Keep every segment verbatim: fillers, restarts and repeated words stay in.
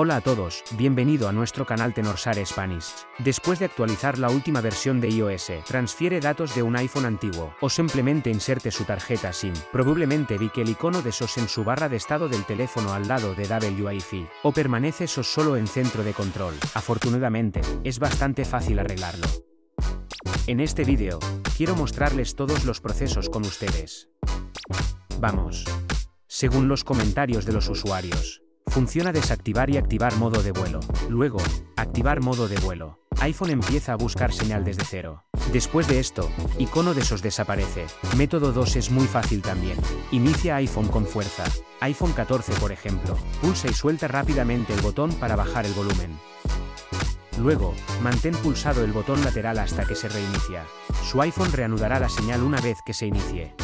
Hola a todos, bienvenido a nuestro canal Tenorshare Spanish. Después de actualizar la última versión de iOS, transfiere datos de un iPhone antiguo, o simplemente inserte su tarjeta SIM. Probablemente vi que el icono de S O S en su barra de estado del teléfono al lado de Wi-Fi, o permanece S O S solo en centro de control. Afortunadamente, es bastante fácil arreglarlo. En este vídeo, quiero mostrarles todos los procesos con ustedes. Vamos. Según los comentarios de los usuarios, funciona desactivar y activar modo de vuelo. Luego, activar modo de vuelo. iPhone empieza a buscar señal desde cero. Después de esto, icono de S O S desaparece. Método dos es muy fácil también. Inicia iPhone con fuerza. iPhone catorce por ejemplo. Pulsa y suelta rápidamente el botón para bajar el volumen. Luego, mantén pulsado el botón lateral hasta que se reinicia. Su iPhone reanudará la señal una vez que se inicie.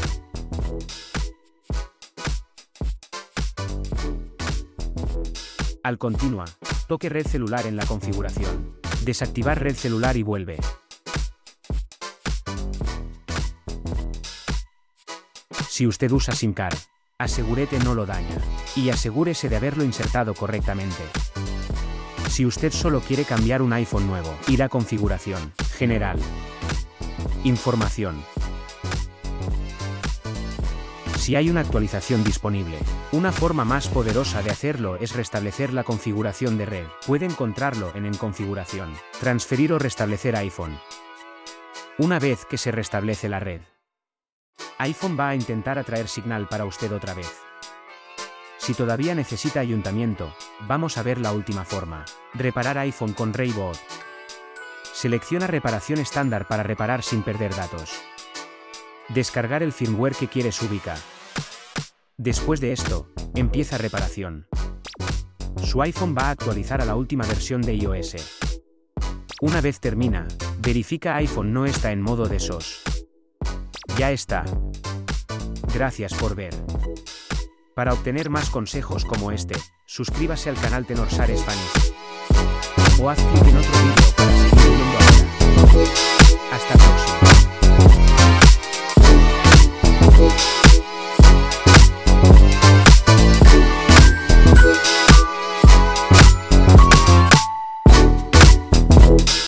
Al continua, toque red celular en la configuración. Desactivar red celular y vuelve. Si usted usa SIM card, asegúrese no lo daña, y asegúrese de haberlo insertado correctamente. Si usted solo quiere cambiar un iPhone nuevo, ir a configuración, general, información. Si hay una actualización disponible, una forma más poderosa de hacerlo es restablecer la configuración de red. Puede encontrarlo en en configuración, transferir o restablecer iPhone. Una vez que se restablece la red, iPhone va a intentar atraer señal para usted otra vez. Si todavía necesita ayuntamiento, vamos a ver la última forma. Reparar iPhone con ReiBoot. Selecciona reparación estándar para reparar sin perder datos. Descargar el firmware que quieres ubicar. Después de esto, empieza reparación. Su iPhone va a actualizar a la última versión de iOS. Una vez termina, verifica iPhone no está en modo de S O S. Ya está. Gracias por ver. Para obtener más consejos como este, suscríbase al canal Tenorshare Spanish. O haz clic en otro vídeo para seguir viendo ahora. Hasta